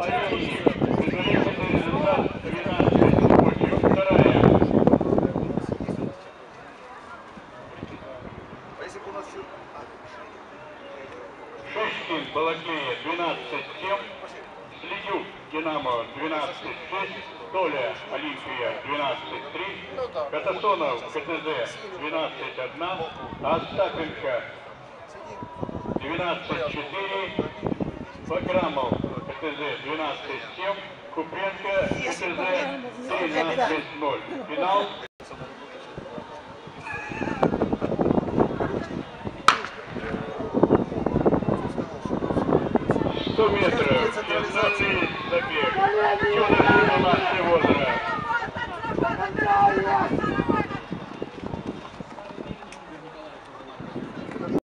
Шостин Балакея 12-7, Ледюк Динамов 12-6, Толя Алисия 12-3, Кататонов КТЗ 12-1, Астапенька 12-4, Баграмов КТЗ 12-7, Куперка КТЗ 13-0. Финал. Метров, 15 забег.